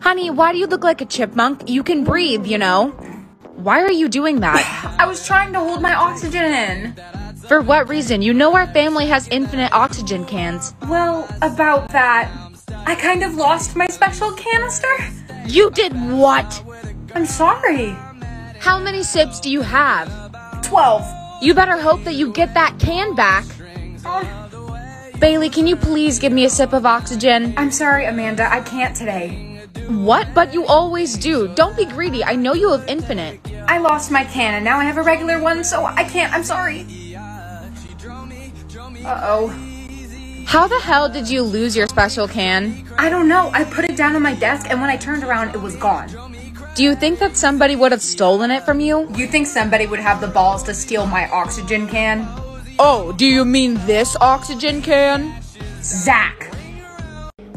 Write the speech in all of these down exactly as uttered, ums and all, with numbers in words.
Honey, why do you look like a chipmunk? You can breathe, you know. Why are you doing that? I was trying to hold my oxygen in. For what reason? You know our family has infinite oxygen cans. Well, about that, I kind of lost my special canister. You did what? I'm sorry. How many sips do you have? Twelve. You better hope that you get that can back. Uh, Bailey, can you please give me a sip of oxygen? I'm sorry, Amanda. I can't today. What? But you always do. Don't be greedy. I know you have infinite. I lost my can and now I have a regular one, so I can't. I'm sorry. Uh-oh. How the hell did you lose your special can? I don't know. I put it down on my desk and when I turned around, it was gone. Do you think that somebody would have stolen it from you? You think somebody would have the balls to steal my oxygen can? Oh, do you mean this oxygen can? Zach!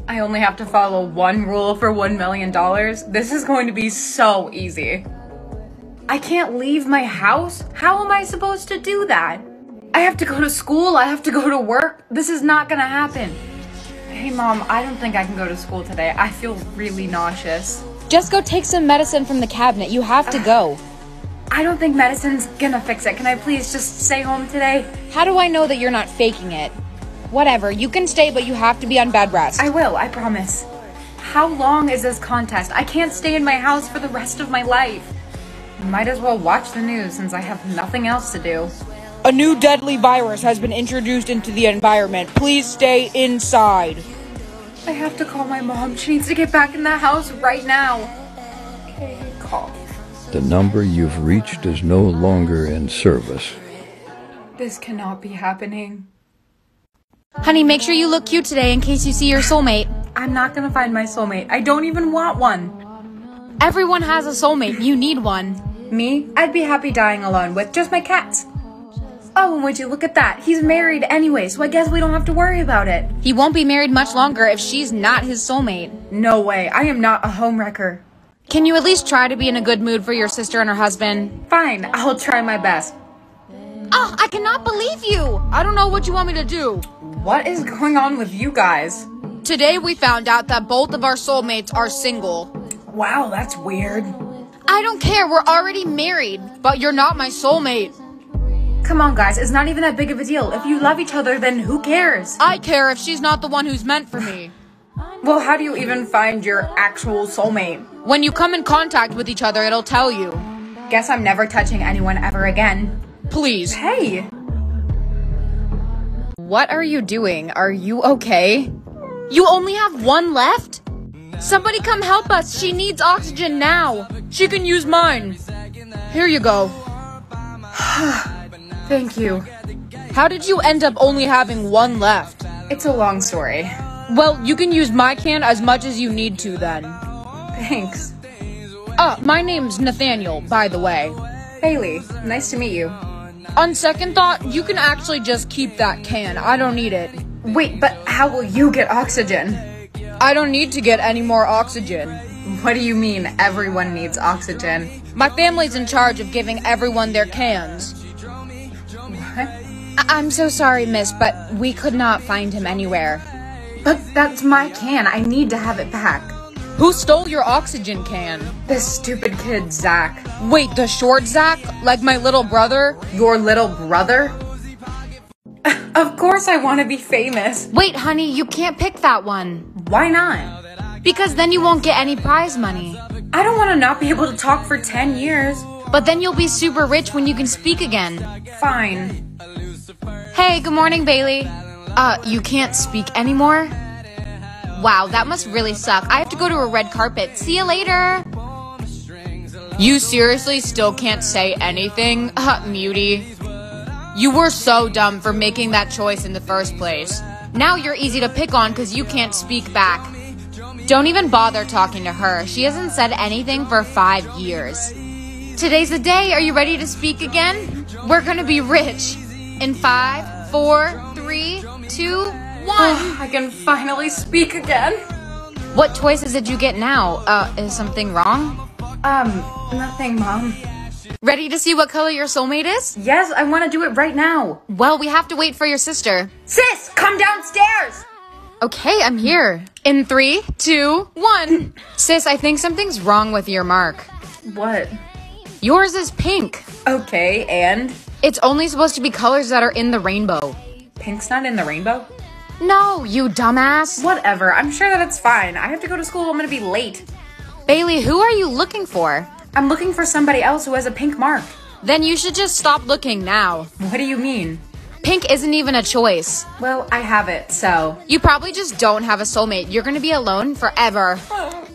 I only have to follow one rule for one million dollars. This is going to be so easy. I can't leave my house? How am I supposed to do that? I have to go to school, I have to go to work. This is not gonna happen. Hey Mom, I don't think I can go to school today. I feel really nauseous. Just go take some medicine from the cabinet. You have to go. I don't think medicine's gonna fix it. Can I please just stay home today? How do I know that you're not faking it? Whatever, you can stay, but you have to be on bed rest. I will, I promise. How long is this contest? I can't stay in my house for the rest of my life. Might as well watch the news since I have nothing else to do. A new deadly virus has been introduced into the environment. Please stay inside. I have to call my mom. She needs to get back in the house right now. Okay, call. The number you've reached is no longer in service. This cannot be happening. Honey, make sure you look cute today in case you see your soulmate. I'm not gonna find my soulmate. I don't even want one. Everyone has a soulmate. You need one. Me? I'd be happy dying alone with just my cats. Oh, and would you look at that? He's married anyway, so I guess we don't have to worry about it. He won't be married much longer if she's not his soulmate. No way. I am not a homewrecker. Can you at least try to be in a good mood for your sister and her husband? Fine. I'll try my best. Oh, I cannot believe you. I don't know what you want me to do. What is going on with you guys? Today we found out that both of our soulmates are single. Wow, that's weird. I don't care. We're already married, but you're not my soulmate. Come on, guys, it's not even that big of a deal. If you love each other, then who cares? I care if she's not the one who's meant for me. Well, how do you even find your actual soulmate? When you come in contact with each other, it'll tell you. Guess I'm never touching anyone ever again. Please. Hey! What are you doing? Are you okay? You only have one left? Somebody come help us. She needs oxygen now. She can use mine. Here you go. Thank you. How did you end up only having one left? It's a long story. Well, you can use my can as much as you need to then. Thanks. Ah, uh, my name's Nathaniel, by the way. Bailey, nice to meet you. On second thought, you can actually just keep that can. I don't need it. Wait, but how will you get oxygen? I don't need to get any more oxygen. What do you mean everyone needs oxygen? My family's in charge of giving everyone their cans. I'm so sorry, miss, but we could not find him anywhere. But that's my can. I need to have it back. Who stole your oxygen can? This stupid kid, Zach. Wait, the short Zach? Like my little brother? Your little brother? Of course I want to be famous. Wait, honey, you can't pick that one. Why not? Because then you won't get any prize money. I don't want to not be able to talk for ten years. But then you'll be super rich when you can speak again. Fine. Hey, good morning, Bailey. Uh, you can't speak anymore? Wow, that must really suck. I have to go to a red carpet. See you later. You seriously still can't say anything? Uh, Mutie. You were so dumb for making that choice in the first place. Now you're easy to pick on because you can't speak back. Don't even bother talking to her. She hasn't said anything for five years. Today's the day. Are you ready to speak again? We're gonna be rich. In five, four, three, two, one. Oh, I can finally speak again. What choices did you get now? Uh, is something wrong? Um, nothing, Mom. Ready to see what color your soulmate is? Yes, I want to do it right now. Well, we have to wait for your sister. Sis, come downstairs. Okay, I'm here. In three, two, one. Sis, I think something's wrong with your mark. What? Yours is pink. Okay, and? It's only supposed to be colors that are in the rainbow. Pink's not in the rainbow? No, you dumbass. Whatever, I'm sure that it's fine. I have to go to school, I'm gonna be late. Bailey, who are you looking for? I'm looking for somebody else who has a pink mark. Then you should just stop looking now. What do you mean? Pink isn't even a choice. Well, I have it, so. You probably just don't have a soulmate. You're gonna be alone forever. Oh.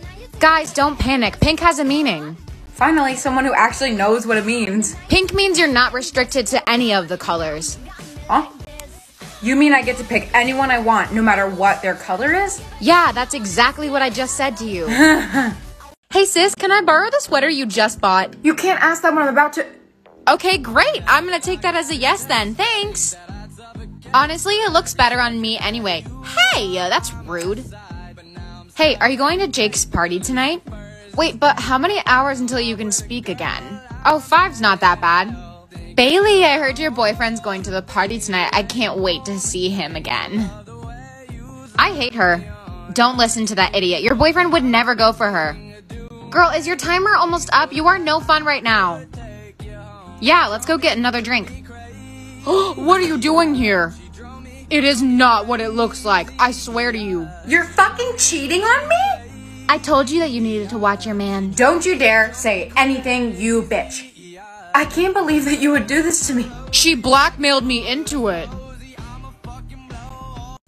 Guys, don't panic. Pink has a meaning. Finally, someone who actually knows what it means. Pink means you're not restricted to any of the colors. Huh? You mean I get to pick anyone I want, no matter what their color is? Yeah, that's exactly what I just said to you. Hey sis, can I borrow the sweater you just bought? You can't ask that when I'm about to... Okay, great. I'm gonna take that as a yes then. Thanks. Honestly, it looks better on me anyway. Hey, uh, that's rude. Hey, are you going to Jake's party tonight? Wait, but how many hours until you can speak again? Oh, five's not that bad. Bailey, I heard your boyfriend's going to the party tonight. I can't wait to see him again. I hate her. Don't listen to that idiot. Your boyfriend would never go for her. Girl, is your timer almost up? You are no fun right now. Yeah, let's go get another drink. What are you doing here? It is not what it looks like. I swear to you. You're fucking cheating on me? I told you that you needed to watch your man. Don't you dare say anything, you bitch. I can't believe that you would do this to me. She blackmailed me into it.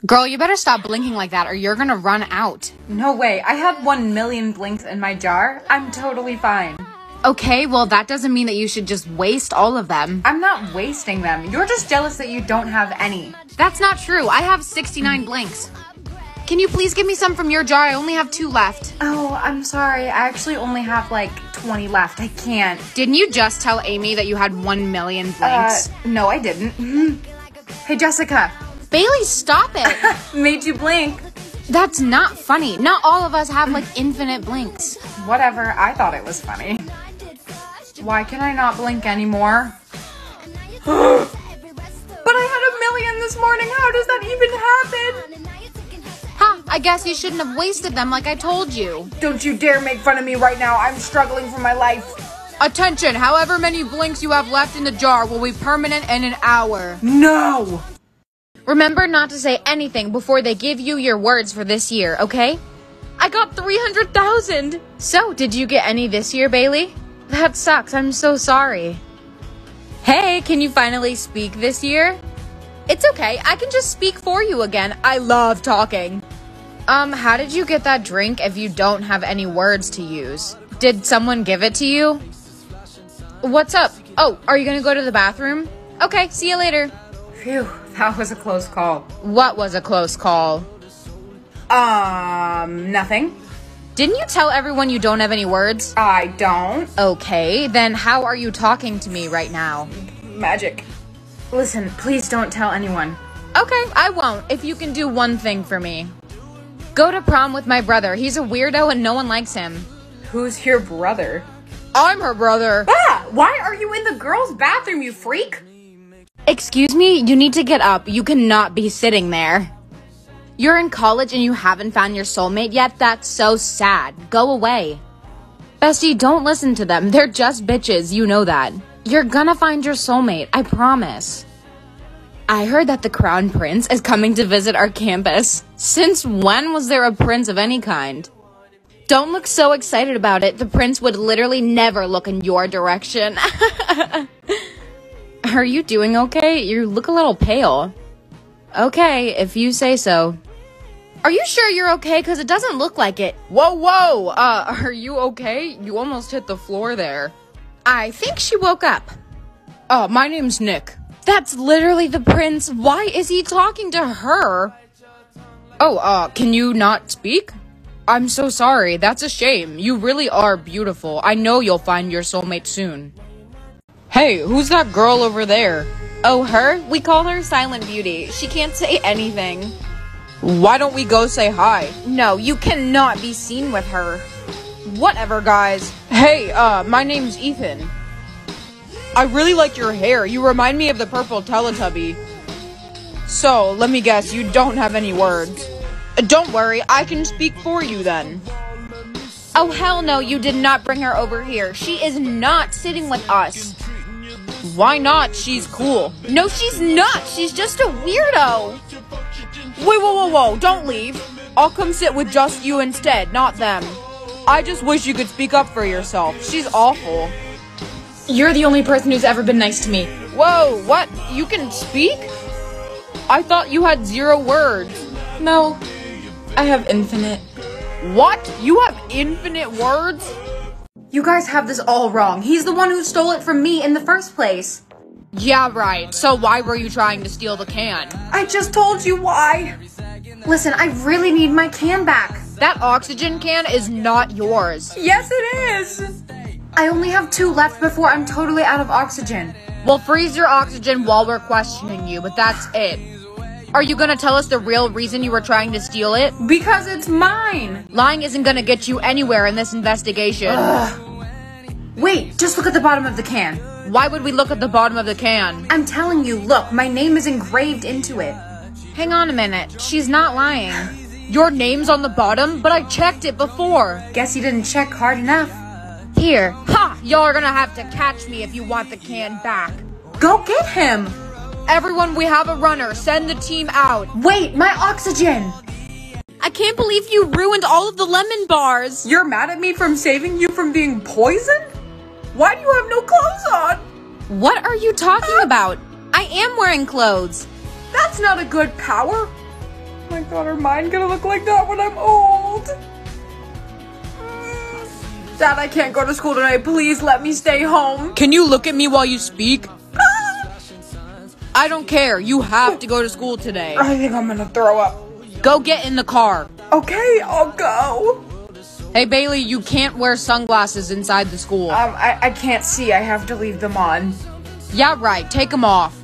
Girl, you better stop blinking like that or you're gonna run out. No way. I have one million blinks in my jar. I'm totally fine. Okay, well, that doesn't mean that you should just waste all of them. I'm not wasting them. You're just jealous that you don't have any. That's not true. I have sixty-nine blinks. Can you please give me some from your jar? I only have two left. Oh, I'm sorry. I actually only have like twenty left. I can't. Didn't you just tell Amy that you had one million blanks? Uh, no, I didn't. Hey, Jessica. Bailey, stop it. Made you blink. That's not funny. Not all of us have like infinite blinks. Whatever. I thought it was funny. Why can I not blink anymore? But I had a million this morning. How does that even happen? Ha, huh, I guess you shouldn't have wasted them like I told you. Don't you dare make fun of me right now. I'm struggling for my life. Attention, however many blinks you have left in the jar will be permanent in an hour. No! Remember not to say anything before they give you your words for this year, okay? I got three hundred thousand! So, did you get any this year, Bailey? That sucks, I'm so sorry. Hey, can you finally speak this year? It's okay, I can just speak for you again. I love talking. Um, how did you get that drink if you don't have any words to use? Did someone give it to you? What's up? Oh, are you gonna go to the bathroom? Okay, see you later. Phew, that was a close call. What was a close call? Um, nothing. Didn't you tell everyone you don't have any words? I don't. Okay, then how are you talking to me right now? Magic. Listen, please don't tell anyone. Okay, I won't, if you can do one thing for me. Go to prom with my brother. He's a weirdo and no one likes him. Who's your brother? I'm her brother. Ah, why are you in the girls' bathroom, you freak? Excuse me, you need to get up. You cannot be sitting there. You're in college and you haven't found your soulmate yet? That's so sad. Go away. Bestie, don't listen to them. They're just bitches. You know that. You're gonna find your soulmate, I promise. I heard that the Crown Prince is coming to visit our campus. Since when was there a prince of any kind? Don't look so excited about it. The prince would literally never look in your direction. Are you doing okay? You look a little pale. Okay, if you say so. Are you sure you're okay? Because it doesn't look like it. Whoa, whoa! Uh, are you okay? You almost hit the floor there. I think she woke up. Oh, my name's Nick. That's literally the prince. Why is he talking to her? Oh, uh, can you not speak? I'm so sorry. That's a shame. You really are beautiful. I know you'll find your soulmate soon. Hey, who's that girl over there? Oh, her? We call her Silent Beauty. She can't say anything. Why don't we go say hi? No, you cannot be seen with her. Whatever, guys. Hey, uh, my name's Ethan. I really like your hair. You remind me of the purple Teletubby. So, let me guess, you don't have any words. Don't worry, I can speak for you then. Oh, hell no, you did not bring her over here. She is not sitting with us. Why not? She's cool. No, she's not. She's just a weirdo. Wait, whoa, whoa, whoa. Don't leave. I'll come sit with just you instead, not them. I just wish you could speak up for yourself. She's awful. You're the only person who's ever been nice to me. Whoa, what? You can speak? I thought you had zero words. No, I have infinite. What? You have infinite words? You guys have this all wrong. He's the one who stole it from me in the first place. Yeah, right. So why were you trying to steal the can? I just told you why. Listen, I really need my can back. That oxygen can is not yours. Yes, it is. I only have two left before I'm totally out of oxygen. We'll freeze your oxygen while we're questioning you, but that's it. Are you gonna tell us the real reason you were trying to steal it? Because it's mine! Lying isn't gonna get you anywhere in this investigation. Ugh. Wait, just look at the bottom of the can. Why would we look at the bottom of the can? I'm telling you, look, my name is engraved into it. Hang on a minute, she's not lying. Your name's on the bottom, but I checked it before. Guess you didn't check hard enough. Here. Ha! Y'all are gonna have to catch me if you want the can back. Go get him! Everyone, we have a runner. Send the team out. Wait, my oxygen! I can't believe you ruined all of the lemon bars! You're mad at me from saving you from being poisoned? Why do you have no clothes on? What are you talking uh, about? I am wearing clothes. That's not a good power. Oh my god, are mine gonna look like that when I'm old? Dad, I can't go to school tonight. Please let me stay home. Can you look at me while you speak? I don't care. You have to go to school today. I think I'm gonna throw up. Go get in the car. Okay, I'll go. Hey, Bailey, you can't wear sunglasses inside the school. Um, I, I can't see. I have to leave them on. Yeah, right. Take them off.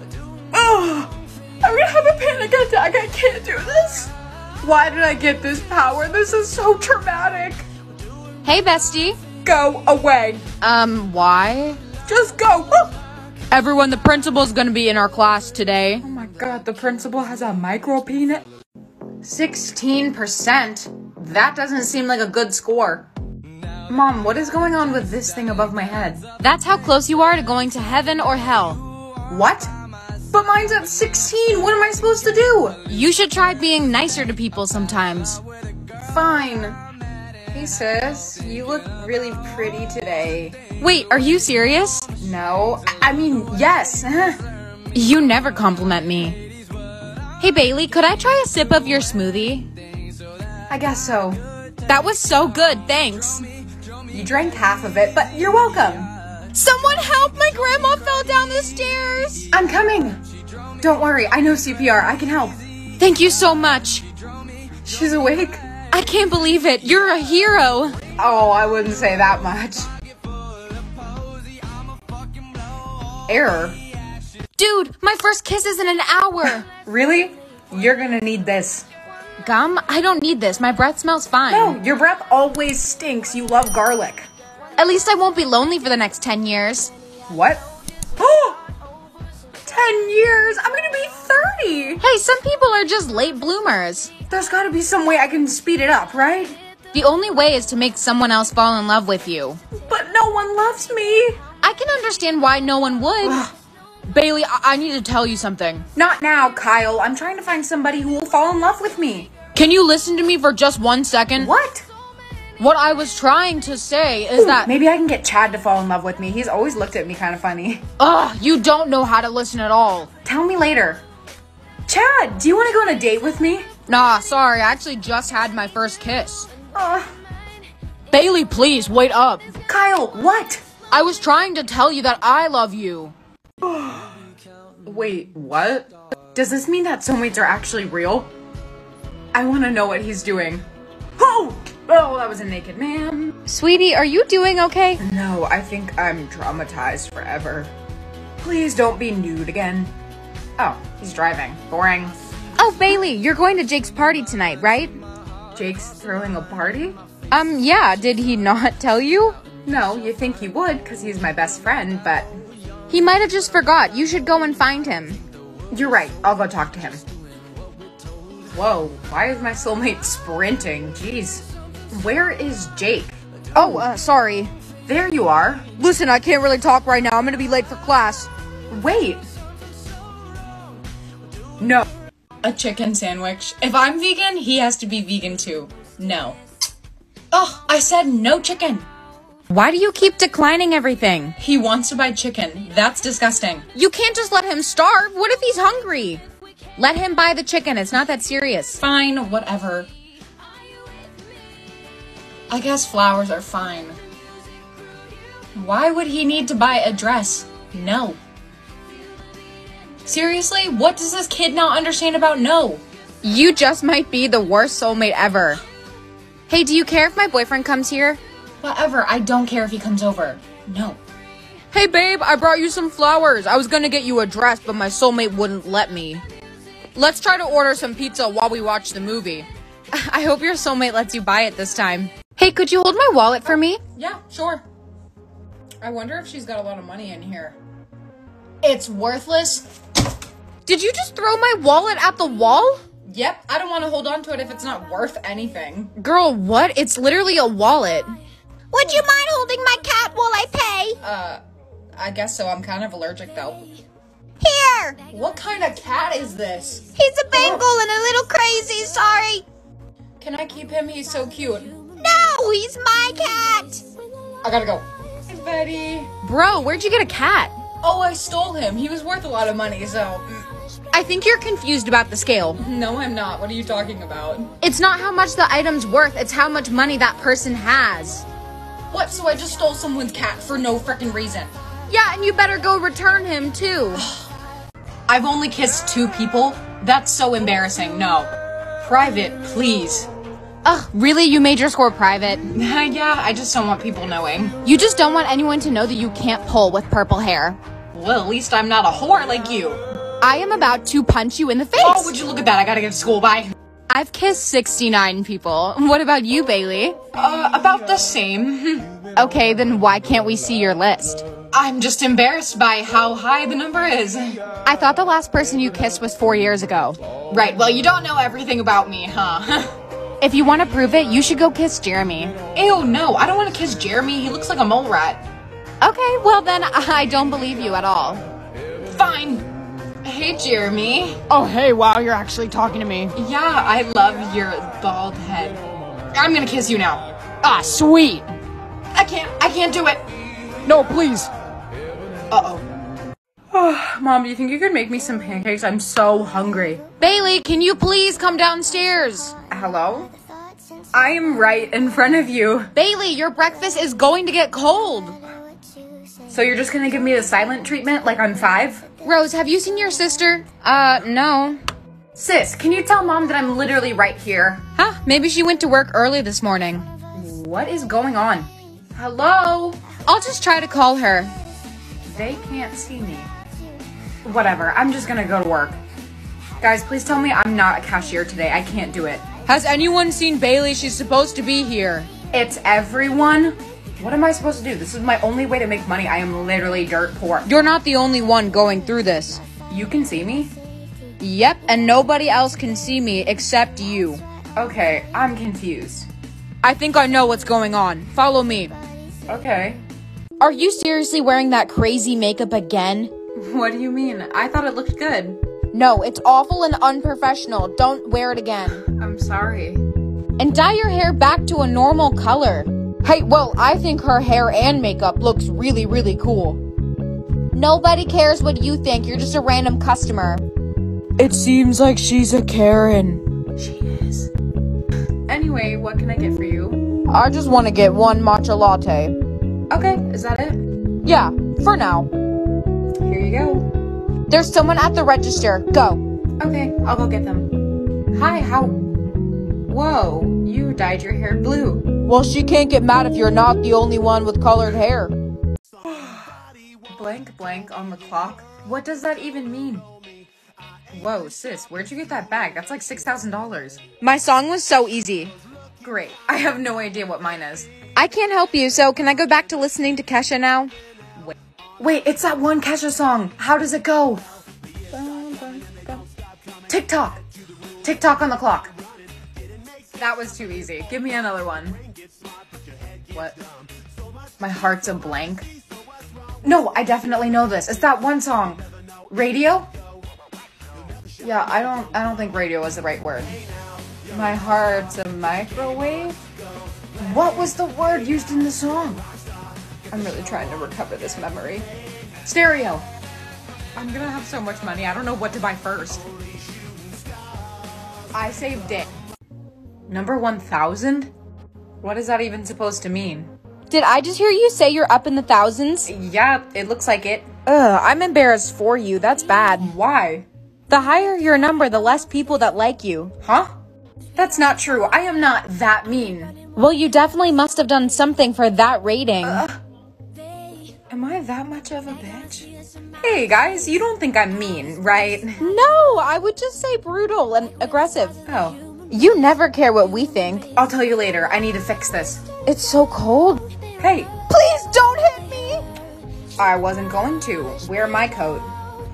Oh, I'm gonna have a panic attack. I can't do this. Why did I get this power? This is so traumatic. Hey, bestie. Go away. Um, why? Just go. Everyone, the principal's gonna be in our class today. Oh my god, the principal has a micro peanut. sixteen percent? That doesn't seem like a good score. Mom, what is going on with this thing above my head? That's how close you are to going to heaven or hell. What? But mine's at sixteen. What am I supposed to do? You should try being nicer to people sometimes. Fine. Hey sis, you look really pretty today. Wait, are you serious? No, I, I mean, yes. You never compliment me. Hey Bailey, could I try a sip of your smoothie? I guess so. That was so good, thanks. You drank half of it, but you're welcome. Someone help, my grandma fell down the stairs. I'm coming. Don't worry, I know C P R, I can help. Thank you so much. She's awake. I can't believe it. You're a hero. Oh, I wouldn't say that much. Error. Dude, my first kiss is in an hour. Really? You're gonna need this. Gum? I don't need this. My breath smells fine. No, your breath always stinks. You love garlic. At least I won't be lonely for the next ten years. What? ten years? I'm gonna be thirty! Hey, some people are just late bloomers. There's gotta be some way I can speed it up, right? The only way is to make someone else fall in love with you. But no one loves me! I can understand why no one would. Bailey, I, I need to tell you something. Not now, Kyle. I'm trying to find somebody who will fall in love with me. Can you listen to me for just one second? What? What I was trying to say is Ooh, that- Maybe I can get Chad to fall in love with me. He's always looked at me kind of funny. Ugh, you don't know how to listen at all. Tell me later. Chad, do you want to go on a date with me? Nah, sorry. I actually just had my first kiss. Ugh. Bailey, please, wait up. Kyle, what? I was trying to tell you that I love you. Wait, what? Does this mean that soulmates are actually real? I want to know what he's doing. Oh! Oh, that was a naked man. Sweetie, are you doing okay? No, I think I'm traumatized forever. Please don't be nude again. Oh, he's driving. Boring. Oh, Bailey, you're going to Jake's party tonight, right? Jake's throwing a party? Um, yeah, did he not tell you? No, you think he would, because he's my best friend, but... He might have just forgot. You should go and find him. You're right. I'll go talk to him. Whoa, why is my soulmate sprinting? Jeez. Where is Jake? Oh, uh, sorry. There you are. Listen, I can't really talk right now. I'm gonna be late for class. Wait. No. A chicken sandwich. If I'm vegan, he has to be vegan too. No. Oh, I said no chicken. Why do you keep declining everything? He wants to buy chicken. That's disgusting. You can't just let him starve. What if he's hungry? Let him buy the chicken. It's not that serious. Fine, whatever. I guess flowers are fine. Why would he need to buy a dress? No. Seriously, what does this kid not understand about no? You just might be the worst soulmate ever. Hey, do you care if my boyfriend comes here? Whatever, I don't care if he comes over. No. Hey babe, I brought you some flowers. I was gonna get you a dress, but my soulmate wouldn't let me. Let's try to order some pizza while we watch the movie. I hope your soulmate lets you buy it this time. Hey, could you hold my wallet for me? Yeah, sure. I wonder if she's got a lot of money in here. It's worthless. Did you just throw my wallet at the wall? Yep, I don't want to hold on to it if it's not worth anything. Girl, what? It's literally a wallet. Would you mind holding my cat while I pay? Uh, I guess so. I'm kind of allergic though. Here! What kind of cat is this? He's a Bengal oh. and a little crazy, sorry. Can I keep him? He's so cute. No, he's my cat! I gotta go. Hey, buddy. Bro, where'd you get a cat? Oh, I stole him. He was worth a lot of money, so... I think you're confused about the scale. No, I'm not. What are you talking about? It's not how much the item's worth. It's how much money that person has. What? So I just stole someone's cat for no freaking reason? Yeah, and you better go return him, too. I've only kissed two people? That's so embarrassing. No. Private, please. Ugh, really? You made your score private? Yeah, I just don't want people knowing. You just don't want anyone to know that you can't pull with purple hair. Well, at least I'm not a whore like you. I am about to punch you in the face. Oh, would you look at that? I gotta get to school. Bye. I've kissed sixty-nine people. What about you, Bailey? Uh, about the same. Okay, then why can't we see your list? I'm just embarrassed by how high the number is. I thought the last person you kissed was four years ago. Right, well, you don't know everything about me, huh? If you want to prove it, you should go kiss Jeremy. Ew, no, I don't want to kiss Jeremy. He looks like a mole rat. Okay, well then, I don't believe you at all. Fine. Hey, Jeremy. Oh, hey, wow, you're actually talking to me. Yeah, I love your bald head. I'm gonna kiss you now. Ah, sweet. I can't, I can't do it. No, please. Uh-oh. Oh, Mom, do you think you could make me some pancakes? I'm so hungry. Bailey, can you please come downstairs? Hello? I am right in front of you. Bailey, your breakfast is going to get cold. So you're just gonna give me the silent treatment like I'm five? Rose, have you seen your sister? Uh, no. Sis, can you tell Mom that I'm literally right here? Huh, maybe she went to work early this morning. What is going on? Hello? I'll just try to call her. They can't see me. Whatever, I'm just gonna go to work. Guys, please tell me I'm not a cashier today. I can't do it. Has anyone seen Bailey? She's supposed to be here. It's everyone? What am I supposed to do? This is my only way to make money. I am literally dirt poor. You're not the only one going through this. You can see me? Yep, and nobody else can see me except you. Okay, I'm confused. I think I know what's going on. Follow me. Okay. Are you seriously wearing that crazy makeup again? What do you mean? I thought it looked good. No, it's awful and unprofessional. Don't wear it again. I'm sorry. And dye your hair back to a normal color. Hey, well, I think her hair and makeup looks really, really cool. Nobody cares what you think. You're just a random customer. It seems like she's a Karen. She is. Anyway, what can I get for you? I just want to get one matcha latte. Okay, is that it? Yeah, for now. Here you go. There's someone at the register. Go. Okay, I'll go get them. Hi, how... Whoa, you dyed your hair blue. Well, she can't get mad if you're not the only one with colored hair. Blank blank on the clock. What does that even mean? Whoa, sis, where'd you get that bag? That's like six thousand dollars. My song was so easy. Great. I have no idea what mine is. I can't help you, so can I go back to listening to Kesha now? Wait, it's that one Kesha song. How does it go? TikTok. TikTok on the clock. That was too easy. Give me another one. What? My heart's a blank. No, I definitely know this. It's that one song. Radio? Yeah, I don't I don't think radio was the right word. My heart's a microwave? What was the word used in the song? I'm really trying to recover this memory. Stereo. I'm gonna have so much money. I don't know what to buy first. I saved it. Number one thousand? What is that even supposed to mean? Did I just hear you say you're up in the thousands? Yeah, it looks like it. Ugh, I'm embarrassed for you. That's bad. Why? The higher your number, the less people that like you. Huh? That's not true. I am not that mean. Well, you definitely must have done something for that rating. Uh, am I that much of a bitch? Hey guys, you don't think I'm mean, right? No, I would just say brutal and aggressive. Oh. You never care what we think. I'll tell you later. I need to fix this. It's so cold. Hey. Please don't hit me! I wasn't going to. Wear my coat.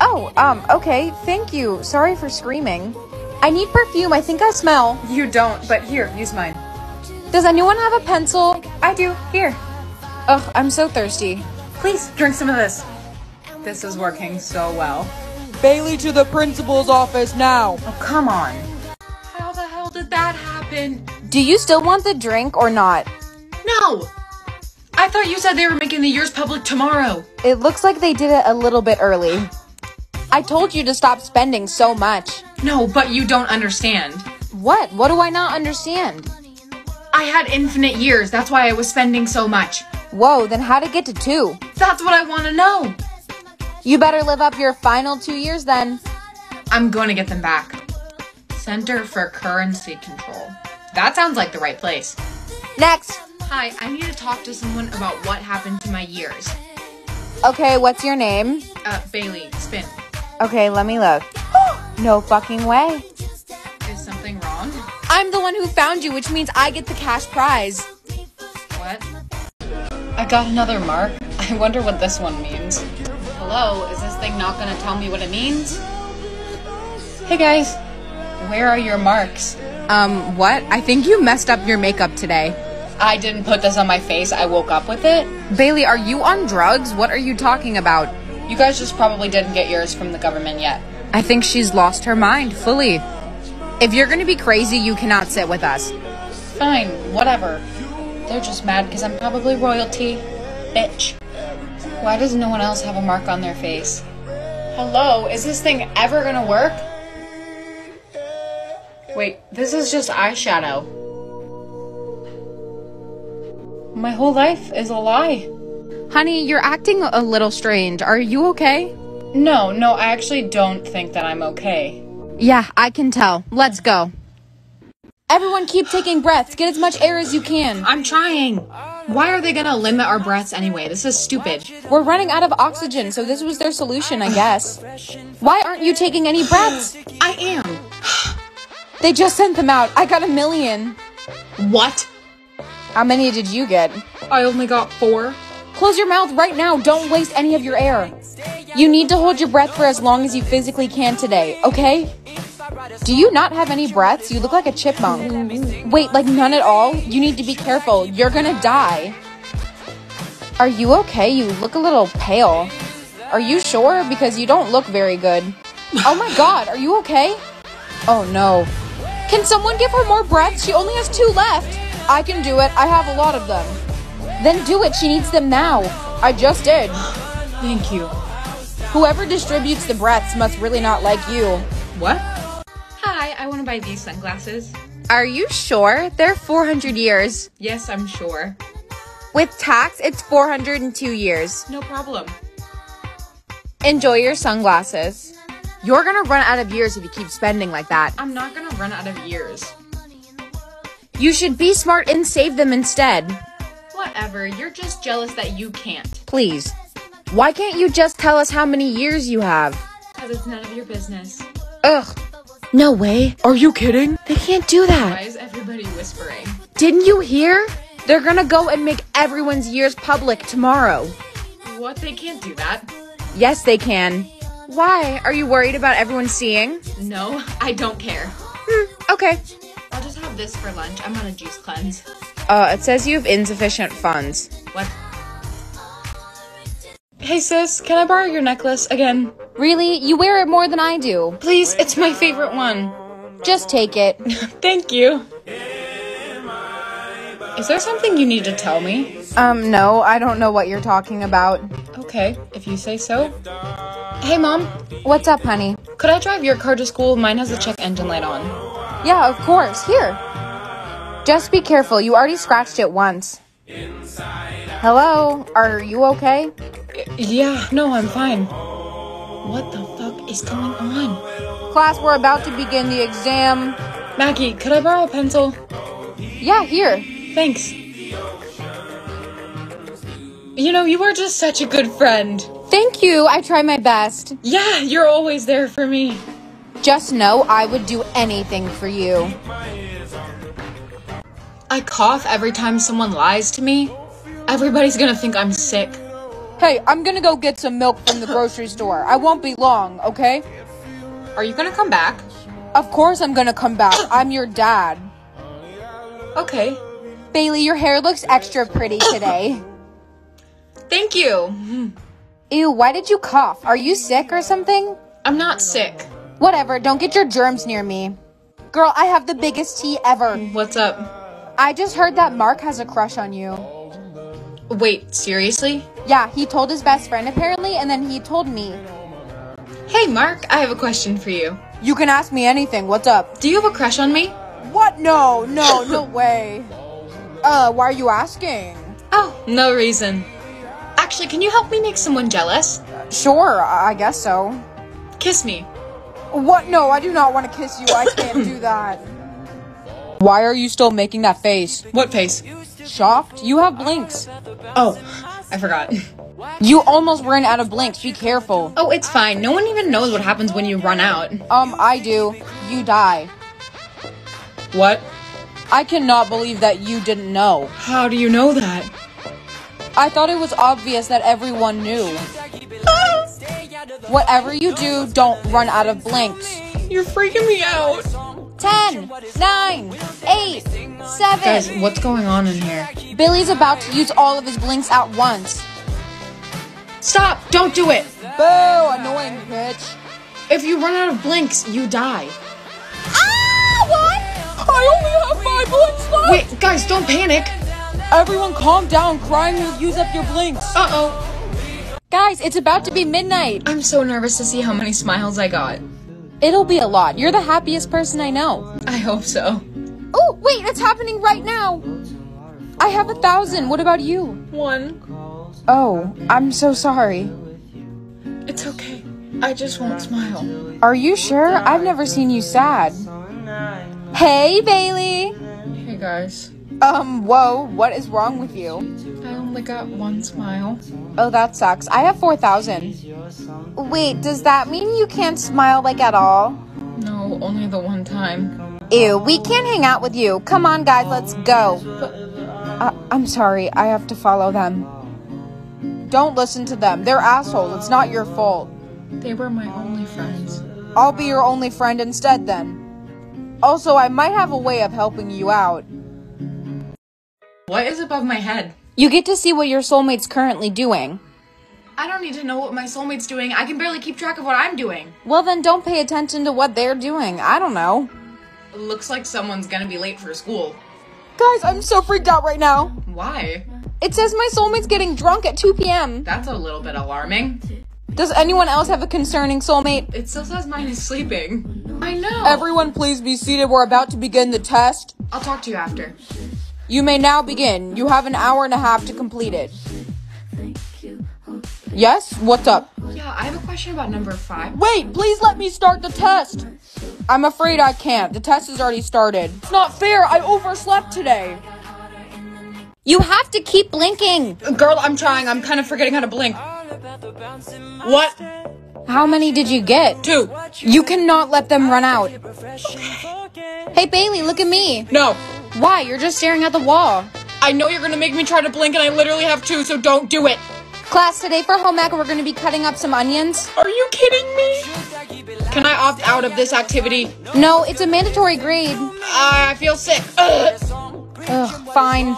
Oh, um, okay. Thank you. Sorry for screaming. I need perfume. I think I smell. You don't, but here, use mine. Does anyone have a pencil? I do. Here. Ugh, I'm so thirsty. Please, drink some of this. This is working so well. Bailey to the principal's office now. Oh, come on. How the hell did that happen? Do you still want the drink or not? No! I thought you said they were making the years public tomorrow. It looks like they did it a little bit early. I told you to stop spending so much. No, but you don't understand. What? What do I not understand? I had infinite years. That's why I was spending so much. Whoa, then how to get to two? That's what I want to know. You better live up your final two years then. I'm going to get them back. Center for Currency Control. That sounds like the right place. Next. Hi, I need to talk to someone about what happened to my years. Okay, what's your name? Uh, Bailey Spinn. Okay, let me look. No fucking way. Is something wrong? I'm the one who found you, which means I get the cash prize. What? I got another mark. I wonder what this one means. Hello, is this thing not gonna tell me what it means? Hey guys, where are your marks? Um, what? I think you messed up your makeup today. I didn't put this on my face, I woke up with it. Bailey, are you on drugs? What are you talking about? You guys just probably didn't get yours from the government yet. I think she's lost her mind, fully. If you're gonna be crazy, you cannot sit with us. Fine, whatever. They're just mad because I'm probably royalty, bitch. Why does no one else have a mark on their face? Hello, is this thing ever gonna work? Wait, this is just eyeshadow. My whole life is a lie. Honey, you're acting a little strange. Are you okay? No, no, I actually don't think that I'm okay. Yeah, I can tell. Let's go. Everyone keep taking breaths. Get as much air as you can. I'm trying. Why are they gonna limit our breaths anyway? This is stupid. We're running out of oxygen, so this was their solution, I guess. Why aren't you taking any breaths? I am. They just sent them out. I got a million. What? How many did you get? I only got four. Close your mouth right now. Don't waste any of your air. You need to hold your breath for as long as you physically can today, okay? Do you not have any breaths? You look like a chipmunk. Wait, like none at all? You need to be careful. You're gonna die. Are you okay? You look a little pale. Are you sure? Because you don't look very good. Oh my god, are you okay? Oh no. Can someone give her more breaths? She only has two left. I can do it. I have a lot of them. Then do it. She needs them now. I just did. Thank you. Whoever distributes the breaths must really not like you. What? Hi, I want to buy these sunglasses. Are you sure? They're four hundred years. Yes, I'm sure. With tax, it's four hundred two years. No problem. Enjoy your sunglasses. You're going to run out of years if you keep spending like that. I'm not going to run out of years. You should be smart and save them instead. Whatever, you're just jealous that you can't. Please. Why can't you just tell us how many years you have? Because it's none of your business. Ugh. No way. Are you kidding? They can't do that. Why is everybody whispering? Didn't you hear? They're gonna go and make everyone's years public tomorrow. What? They can't do that. Yes, they can. Why? Are you worried about everyone seeing? No, I don't care. Mm, okay. I'll just have this for lunch. I'm on a juice cleanse. Uh, it says you have insufficient funds. What? Hey sis, can I borrow your necklace again? Really? You wear it more than I do. Please, it's my favorite one. Just take it. Thank you. Is there something you need to tell me? Um, no, I don't know what you're talking about. Okay, if you say so. Hey, Mom. What's up, honey? Could I drive your car to school? Mine has the check engine light on. Yeah, of course. Here. Just be careful. You already scratched it once. Hello? Are you okay? Yeah, no, I'm fine. What the fuck is going on? Class, we're about to begin the exam. Maggie, could I borrow a pencil? Yeah, here. Thanks. You know, you are just such a good friend. Thank you. I try my best. Yeah, you're always there for me. Just know I would do anything for you. I cough every time someone lies to me. Everybody's gonna think I'm sick. Hey, I'm gonna go get some milk from the grocery store. I won't be long, okay? Are you gonna come back? Of course I'm gonna come back. I'm your dad. Okay. Bailey, your hair looks extra pretty today. Thank you. Ew, why did you cough? Are you sick or something? I'm not sick. Whatever, don't get your germs near me. Girl, I have the biggest tea ever. What's up? I just heard that Mark has a crush on you. Wait, seriously? Yeah, he told his best friend apparently, and then he told me. Hey, Mark, I have a question for you. You can ask me anything. What's up? Do you have a crush on me? What? No, no, no way. Uh, why are you asking? Oh, no reason. Actually, can you help me make someone jealous? Sure, I guess so. Kiss me. What? No, I do not want to kiss you. I can't do that. Why are you still making that face? What face? Shocked? You have blinks. Oh, I forgot. You almost ran out of blinks. Be careful. Oh, it's fine. No one even knows what happens when you run out. Um, I do. You die. What? I cannot believe that you didn't know. How do you know that? I thought it was obvious that everyone knew. Ah! Whatever you do, don't run out of blinks. You're freaking me out. Ten, nine, eight, seven. Guys, what's going on in here? Billy's about to use all of his blinks at once. Stop! Don't do it! Boo! Annoying, bitch. If you run out of blinks, you die. Ah! What? I only have five blinks left! Wait, guys, don't panic! Everyone calm down, crying will use up your blinks. Uh-oh. Guys, it's about to be midnight. I'm so nervous to see how many smiles I got. It'll be a lot. You're the happiest person I know. I hope so. Oh, wait, it's happening right now. I have a thousand. What about you? One. Oh, I'm so sorry. It's okay. I just won't smile. Are you sure? I've never seen you sad. Hey, Bailey. Hey, guys. Um, whoa, what is wrong with you? I only got one smile. Oh, that sucks. I have four thousand. Wait, does that mean you can't smile, like, at all? No, only the one time. Ew, we can't hang out with you. Come on, guys, let's go. But, uh, I'm sorry, I have to follow them. Don't listen to them. They're assholes. It's not your fault. They were my only friends. I'll be your only friend instead, then. Also, I might have a way of helping you out. What is above my head? You get to see what your soulmate's currently doing. I don't need to know what my soulmate's doing. I can barely keep track of what I'm doing. Well, then don't pay attention to what they're doing. I don't know. Looks like someone's gonna be late for school. Guys, I'm so freaked out right now. Why? It says my soulmate's getting drunk at two p m That's a little bit alarming. Does anyone else have a concerning soulmate? It still says mine is sleeping. I know. Everyone please be seated. We're about to begin the test. I'll talk to you after. You may now begin. You have an hour and a half to complete it. Yes? What's up? Yeah, I have a question about number five. Wait, please let me start the test. I'm afraid I can't. The test has already started. It's not fair. I overslept today. You have to keep blinking. Girl, I'm trying. I'm kind of forgetting how to blink. What? How many did you get? Two. You cannot let them run out. Hey, Bailey, look at me. No. Why? You're just staring at the wall. I know you're gonna make me try to blink and I literally have two, so don't do it. Class, today for home ec, we're going to be cutting up some onions. Are you kidding me? Can I opt out of this activity? No, it's a mandatory grade. Uh, I feel sick. Ugh. Ugh, fine.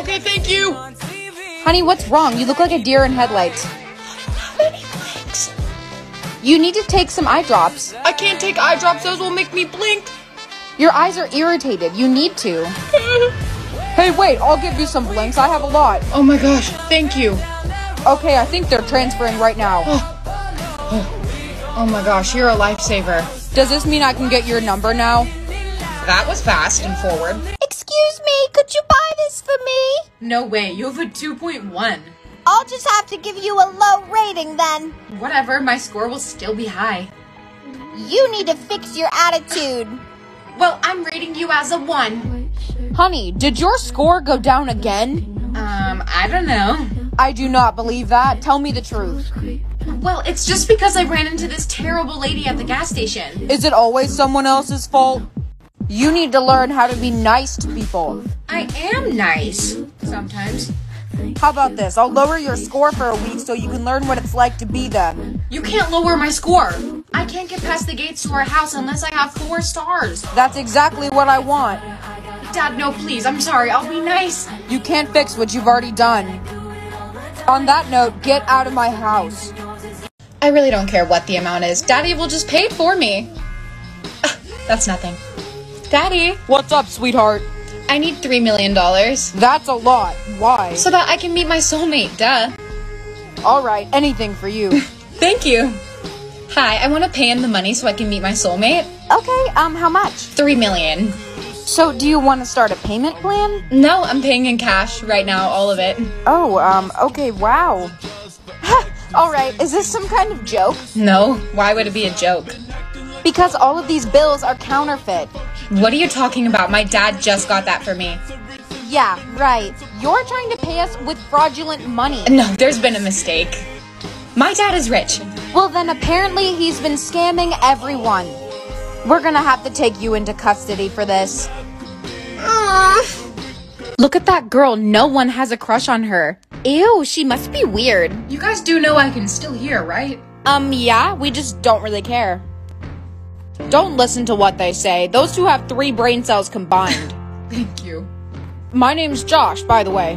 Okay, thank you. Honey, what's wrong? You look like a deer in headlights. How many blinks? You need to take some eye drops. I can't take eye drops. Those will make me blink. Your eyes are irritated. You need to. Hey, wait. I'll give you some blinks. I have a lot. Oh, my gosh. Thank you. Okay, I think they're transferring right now. Oh, oh. Oh my gosh. You're a lifesaver. Does this mean I can get your number now? That was fast and forward. Excuse me. Could you buy this for me? No way. You have a two point one. I'll just have to give you a low rating then. Whatever. My score will still be high. You need to fix your attitude. Well, I'm rating you as a one. Honey, did your score go down again? Um, I don't know. I do not believe that. Tell me the truth. Well, it's just because I ran into this terrible lady at the gas station. Is it always someone else's fault? You need to learn how to be nice to people. I am nice. Sometimes. How about this? I'll lower your score for a week so you can learn what it's like to be them. You can't lower my score. I can't get past the gates to our house unless I have four stars. That's exactly what I want. Dad, no, please. I'm sorry. I'll be nice. You can't fix what you've already done. On that note, get out of my house. I really don't care what the amount is. Daddy will just pay it for me. That's nothing. Daddy. What's up, sweetheart? I need three million dollars. That's a lot. Why? So that I can meet my soulmate, duh. All right, anything for you. Thank you. Hi, I want to pay him the money so I can meet my soulmate. Okay, um, how much? Three million. So, do you want to start a payment plan? No, I'm paying in cash right now, all of it. Oh, um, okay, wow. All right, is this some kind of joke? No, why would it be a joke? Because all of these bills are counterfeit. What are you talking about? My dad just got that for me. Yeah, right. You're trying to pay us with fraudulent money. No, there's been a mistake. My dad is rich. Well, then apparently he's been scamming everyone. We're gonna have to take you into custody for this. Aww. Look at that girl. No one has a crush on her. Ew, she must be weird. You guys do know I can still hear, right? Um, yeah, we just don't really care. Don't listen to what they say. Those two have three brain cells combined. Thank you. My name's Josh, by the way.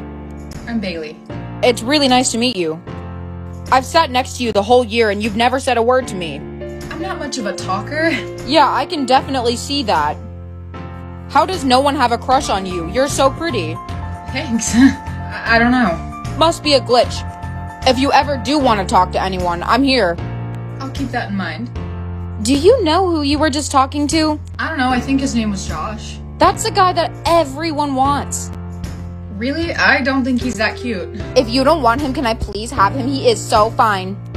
I'm Bailey. It's really nice to meet you. I've sat next to you the whole year and you've never said a word to me. I'm not much of a talker. Yeah, I can definitely see that. How does no one have a crush on you? You're so pretty. Thanks. I, I don't know. Must be a glitch. If you ever do want to talk to anyone, I'm here. I'll keep that in mind. Do you know who you were just talking to? I don't know. I think his name was Josh. That's the guy that everyone wants. Really? I don't think he's that cute. If you don't want him, can I please have him? He is so fine.